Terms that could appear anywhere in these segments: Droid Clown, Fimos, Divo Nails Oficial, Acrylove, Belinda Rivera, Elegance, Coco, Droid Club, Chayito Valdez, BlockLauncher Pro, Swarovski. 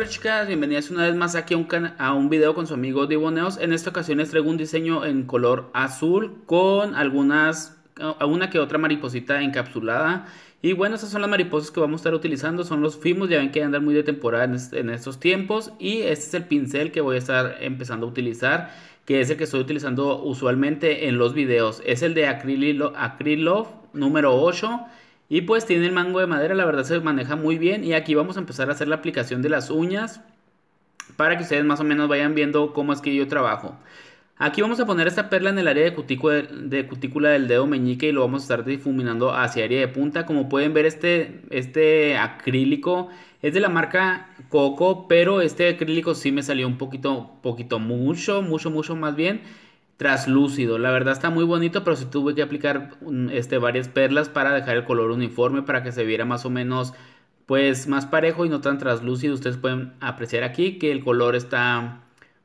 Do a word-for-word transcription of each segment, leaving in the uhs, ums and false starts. Hola chicas, bienvenidas una vez más aquí a un, a un video con su amigo Divo Nails. En esta ocasión les traigo un diseño en color azul con algunas, una que otra mariposita encapsulada. Y bueno, estas son las mariposas que vamos a estar utilizando, son los Fimos, ya ven que andan muy de temporada en, este, en estos tiempos. Y este es el pincel que voy a estar empezando a utilizar, que es el que estoy utilizando usualmente en los videos. Es el de Acrylove número ocho. Y pues tiene el mango de madera, la verdad se maneja muy bien. Y aquí vamos a empezar a hacer la aplicación de las uñas, para que ustedes más o menos vayan viendo cómo es que yo trabajo. Aquí vamos a poner esta perla en el área de cutícula, de cutícula del dedo meñique. Y lo vamos a estar difuminando hacia área de punta. Como pueden ver, este, este acrílico es de la marca Coco. Pero este acrílico sí me salió un poquito, poquito mucho, mucho, mucho más bien. Traslúcido, la verdad está muy bonito, pero sí tuve que aplicar este, varias perlas para dejar el color uniforme, para que se viera más o menos pues más parejo y no tan traslúcido. Ustedes pueden apreciar aquí que el color está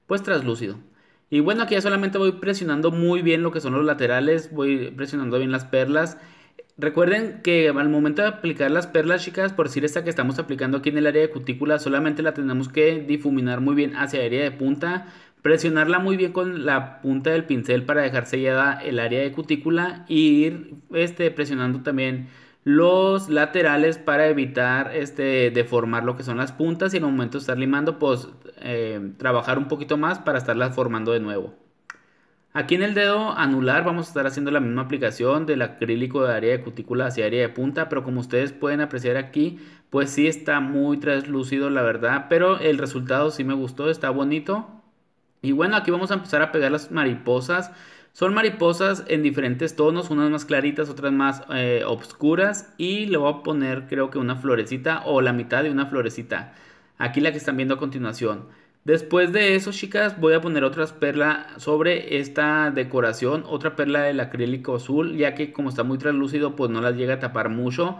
pues traslúcido. Y bueno, aquí ya solamente voy presionando muy bien lo que son los laterales, voy presionando bien las perlas. Recuerden que al momento de aplicar las perlas, chicas, por decir esta que estamos aplicando aquí en el área de cutícula, solamente la tenemos que difuminar muy bien hacia el área de punta, presionarla muy bien con la punta del pincel para dejar sellada el área de cutícula, e ir este, presionando también los laterales para evitar este, deformar lo que son las puntas, y en el momento de estar limando, pues eh, trabajar un poquito más para estarlas formando de nuevo. Aquí en el dedo anular vamos a estar haciendo la misma aplicación del acrílico de área de cutícula hacia área de punta, pero como ustedes pueden apreciar aquí, pues sí está muy translúcido la verdad, pero el resultado sí me gustó, está bonito. Y bueno, aquí vamos a empezar a pegar las mariposas. Son mariposas en diferentes tonos, unas más claritas, otras más eh, oscuras, y le voy a poner creo que una florecita o la mitad de una florecita. Aquí la que están viendo a continuación. Después de eso, chicas, voy a poner otras perlas sobre esta decoración, otra perla del acrílico azul, ya que como está muy translúcido pues no las llega a tapar mucho,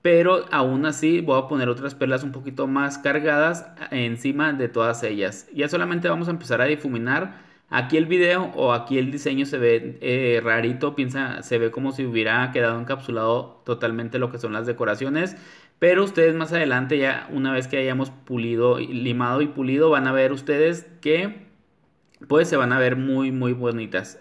pero aún así voy a poner otras perlas un poquito más cargadas encima de todas ellas. Ya solamente vamos a empezar a difuminar. Aquí el video o aquí el diseño se ve eh, rarito, piensa, se ve como si hubiera quedado encapsulado totalmente lo que son las decoraciones. Pero ustedes más adelante, ya una vez que hayamos pulido, limado y pulido, van a ver ustedes que pues se van a ver muy muy bonitas.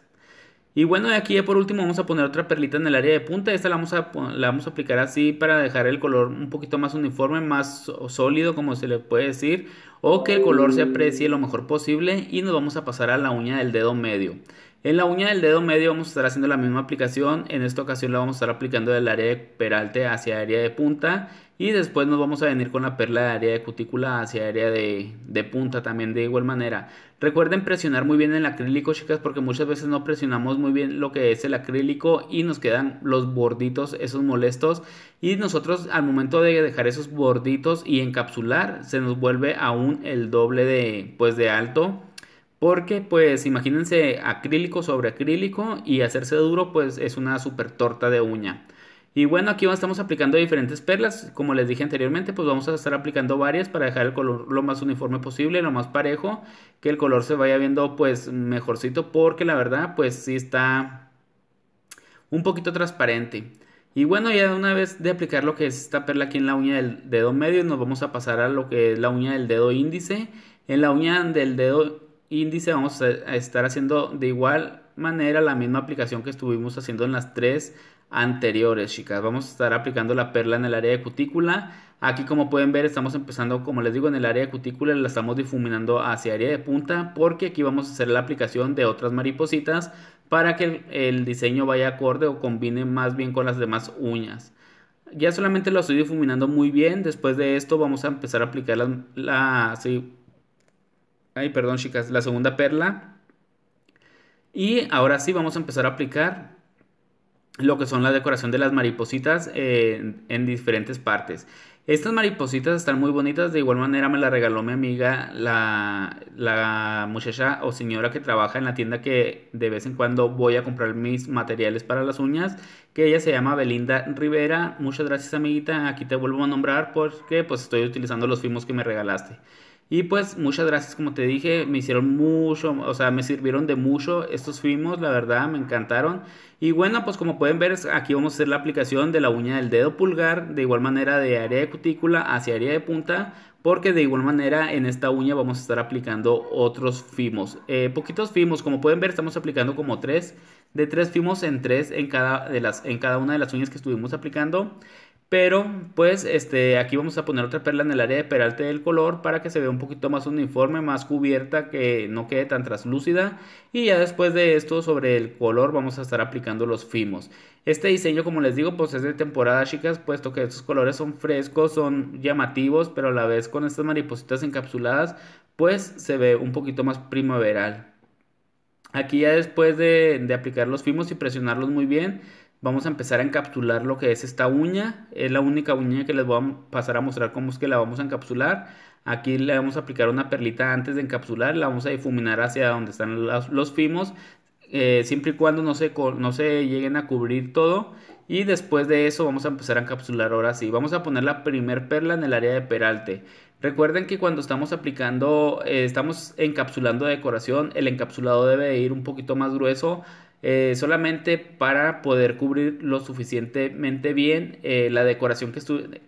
Y bueno, de aquí ya por último vamos a poner otra perlita en el área de punta. Esta la vamos a, la vamos a aplicar así para dejar el color un poquito más uniforme, más sólido, como se le puede decir, o que el color se aprecie lo mejor posible. Y nos vamos a pasar a la uña del dedo medio. En la uña del dedo medio vamos a estar haciendo la misma aplicación. En esta ocasión la vamos a estar aplicando del área de peralte hacia área de punta. Y después nos vamos a venir con la perla de área de cutícula hacia área de, de punta también de igual manera. Recuerden presionar muy bien el acrílico, chicas, porque muchas veces no presionamos muy bien lo que es el acrílico y nos quedan los borditos, esos molestos. Y nosotros al momento de dejar esos borditos y encapsular, se nos vuelve aún el doble de, pues, de alto. Porque pues imagínense acrílico sobre acrílico y hacerse duro, pues es una super torta de uña. Y bueno, aquí estamos aplicando diferentes perlas, como les dije anteriormente, pues vamos a estar aplicando varias para dejar el color lo más uniforme posible, lo más parejo, que el color se vaya viendo pues mejorcito, porque la verdad pues sí está un poquito transparente. Y bueno, ya una vez de aplicar lo que es esta perla aquí en la uña del dedo medio, nos vamos a pasar a lo que es la uña del dedo índice. En la uña del dedo índice vamos a estar haciendo de igual manera la misma aplicación que estuvimos haciendo en las tres anteriores, chicas. Vamos a estar aplicando la perla en el área de cutícula. Aquí como pueden ver estamos empezando, como les digo, en el área de cutícula, la estamos difuminando hacia área de punta, porque aquí vamos a hacer la aplicación de otras maripositas para que el, el diseño vaya acorde o combine más bien con las demás uñas. Ya solamente lo estoy difuminando muy bien. Después de esto vamos a empezar a aplicar la, la sí. Ay, perdón chicas, la segunda perla. Y ahora sí vamos a empezar a aplicar lo que son la decoración de las maripositas eh, en diferentes partes. Estas maripositas están muy bonitas. De igual manera me las regaló mi amiga, la, la muchacha o señora que trabaja en la tienda que de vez en cuando voy a comprar mis materiales para las uñas, que ella se llama Belinda Rivera. Muchas gracias, amiguita. Aquí te vuelvo a nombrar porque pues estoy utilizando los Fimos que me regalaste. Y pues muchas gracias, como te dije, me hicieron mucho, o sea, me sirvieron de mucho estos Fimos, la verdad, me encantaron. Y bueno, pues como pueden ver, aquí vamos a hacer la aplicación de la uña del dedo pulgar, de igual manera de área de cutícula hacia área de punta, porque de igual manera en esta uña vamos a estar aplicando otros fimos, eh, poquitos fimos, como pueden ver estamos aplicando como tres, de tres fimos en tres en cada, de las, en cada una de las uñas que estuvimos aplicando. Pero pues este, aquí vamos a poner otra perla en el área de peralte del color para que se vea un poquito más uniforme, más cubierta, que no quede tan translúcida. Y ya después de esto sobre el color vamos a estar aplicando los fimos. Este diseño, como les digo, pues es de temporada, chicas, puesto que estos colores son frescos, son llamativos, pero a la vez con estas maripositas encapsuladas pues se ve un poquito más primaveral. Aquí ya después de, de aplicar los fimos y presionarlos muy bien, vamos a empezar a encapsular lo que es esta uña. Es la única uña que les voy a pasar a mostrar cómo es que la vamos a encapsular. Aquí le vamos a aplicar una perlita antes de encapsular. La vamos a difuminar hacia donde están los fimos. Eh, siempre y cuando no se, no se lleguen a cubrir todo. Y después de eso vamos a empezar a encapsular ahora sí. Vamos a poner la primer perla en el área de peralte. Recuerden que cuando estamos aplicando, eh, estamos encapsulando decoración, el encapsulado debe de ir un poquito más grueso. Eh, solamente para poder cubrir lo suficientemente bien eh, la, decoración que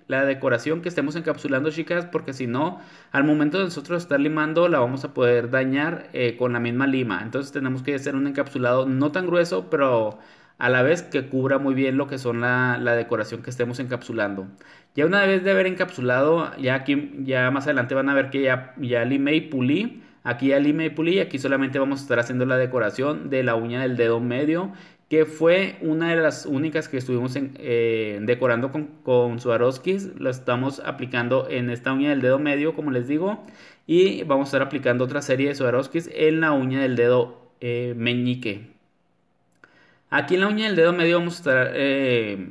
la decoración que estemos encapsulando, chicas, porque si no, al momento de nosotros estar limando la vamos a poder dañar eh, con la misma lima. Entonces tenemos que hacer un encapsulado no tan grueso, pero a la vez que cubra muy bien lo que son la, la decoración que estemos encapsulando. Ya una vez de haber encapsulado, ya aquí ya más adelante van a ver que ya, ya limé y pulí. Aquí ya limé y pulí, aquí solamente vamos a estar haciendo la decoración de la uña del dedo medio, que fue una de las únicas que estuvimos en, eh, decorando con, con Swarovski. Lo estamos aplicando en esta uña del dedo medio, como les digo, y vamos a estar aplicando otra serie de Swarovski en la uña del dedo eh, meñique. Aquí en la uña del dedo medio vamos a estar eh,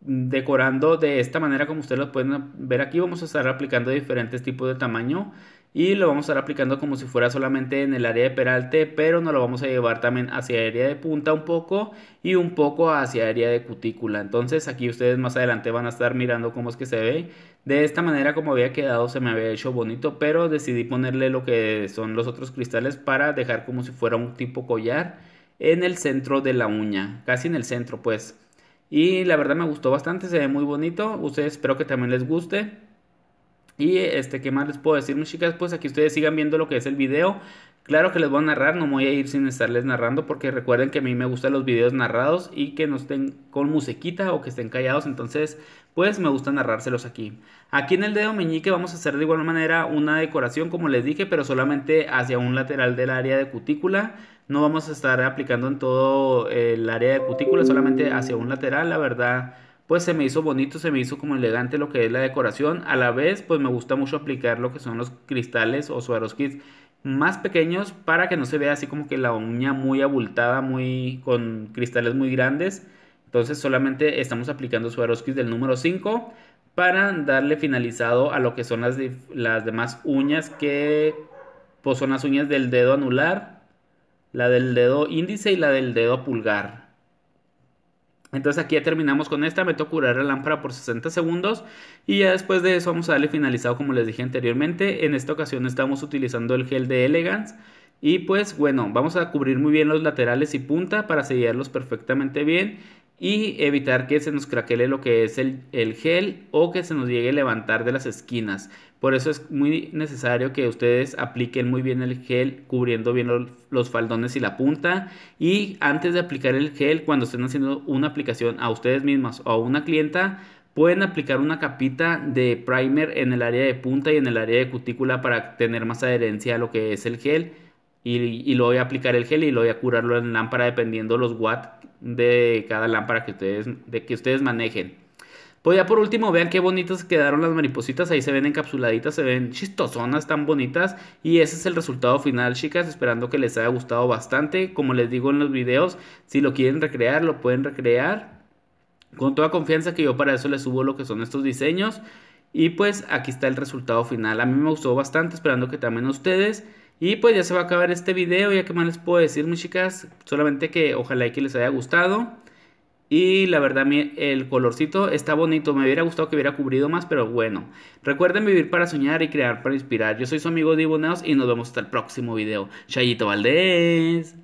decorando de esta manera, como ustedes lo pueden ver aquí. Vamos a estar aplicando diferentes tipos de tamaño. Y lo vamos a estar aplicando como si fuera solamente en el área de peralte, pero nos lo vamos a llevar también hacia área de punta un poco y un poco hacia área de cutícula. Entonces aquí ustedes más adelante van a estar mirando cómo es que se ve. De esta manera como había quedado se me había hecho bonito, pero decidí ponerle lo que son los otros cristales para dejar como si fuera un tipo collar en el centro de la uña, casi en el centro pues. Y la verdad me gustó bastante, se ve muy bonito, ustedes espero que también les guste. Y este, ¿qué más les puedo decir, mis chicas? Pues aquí ustedes sigan viendo lo que es el video. Claro que les voy a narrar, no me voy a ir sin estarles narrando, porque recuerden que a mí me gustan los videos narrados y que no estén con musiquita o que estén callados. Entonces pues me gusta narrárselos aquí. Aquí en el dedo meñique vamos a hacer de igual manera una decoración, como les dije, pero solamente hacia un lateral del área de cutícula. No vamos a estar aplicando en todo el área de cutícula, solamente hacia un lateral. La verdad pues se me hizo bonito, se me hizo como elegante lo que es la decoración. A la vez pues me gusta mucho aplicar lo que son los cristales o Swarovski más pequeños, para que no se vea así como que la uña muy abultada, muy con cristales muy grandes. Entonces solamente estamos aplicando Swarovski del número cinco para darle finalizado a lo que son las, las demás uñas, que pues son las uñas del dedo anular, la del dedo índice y la del dedo pulgar. Entonces aquí ya terminamos con esta, me toca curar la lámpara por sesenta segundos y ya después de eso vamos a darle finalizado como les dije anteriormente. En esta ocasión estamos utilizando el gel de Elegance y pues bueno, vamos a cubrir muy bien los laterales y punta para sellarlos perfectamente bien y evitar que se nos craquele lo que es el, el gel o que se nos llegue a levantar de las esquinas. Por eso es muy necesario que ustedes apliquen muy bien el gel, cubriendo bien los, los faldones y la punta. Y antes de aplicar el gel, cuando estén haciendo una aplicación a ustedes mismas o a una clienta, pueden aplicar una capita de primer en el área de punta y en el área de cutícula para tener más adherencia a lo que es el gel. Y, y lo voy a aplicar el gel y lo voy a curarlo en lámpara dependiendo los watts de cada lámpara que ustedes, de que ustedes manejen. Pues ya por último, vean qué bonitas quedaron las maripositas. Ahí se ven encapsuladitas, se ven chistosonas, tan bonitas. Y ese es el resultado final, chicas. Esperando que les haya gustado bastante. Como les digo en los videos, si lo quieren recrear, lo pueden recrear. Con toda confianza, que yo para eso les subo lo que son estos diseños. Y pues aquí está el resultado final. A mí me gustó bastante, esperando que también a ustedes. Y pues ya se va a acabar este video, ya que más les puedo decir, mis chicas, solamente que ojalá y que les haya gustado. Y la verdad el colorcito está bonito, me hubiera gustado que hubiera cubrido más, pero bueno. Recuerden vivir para soñar y crear para inspirar. Yo soy su amigo Divo Nails y nos vemos hasta el próximo video. Chayito Valdez.